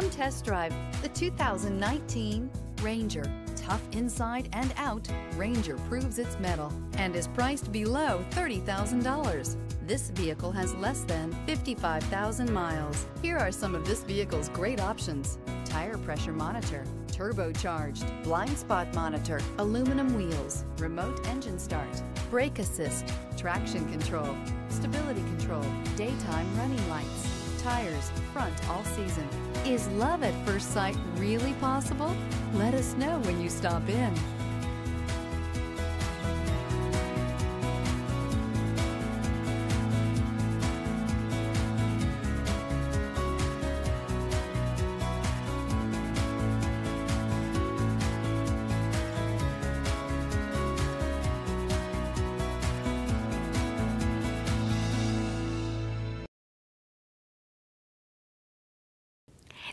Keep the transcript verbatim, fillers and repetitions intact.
Come test drive the two thousand nineteen Ranger. Tough inside and out, Ranger proves its mettle and is priced below thirty thousand dollars. This vehicle has less than fifty-five thousand miles. Here are some of this vehicle's great options: tire pressure monitor, turbocharged, blind spot monitor, aluminum wheels, remote engine start, brake assist, traction control, stability control, daytime running lights, tires, front all season. Is love at first sight really possible? Let us know when you stop in.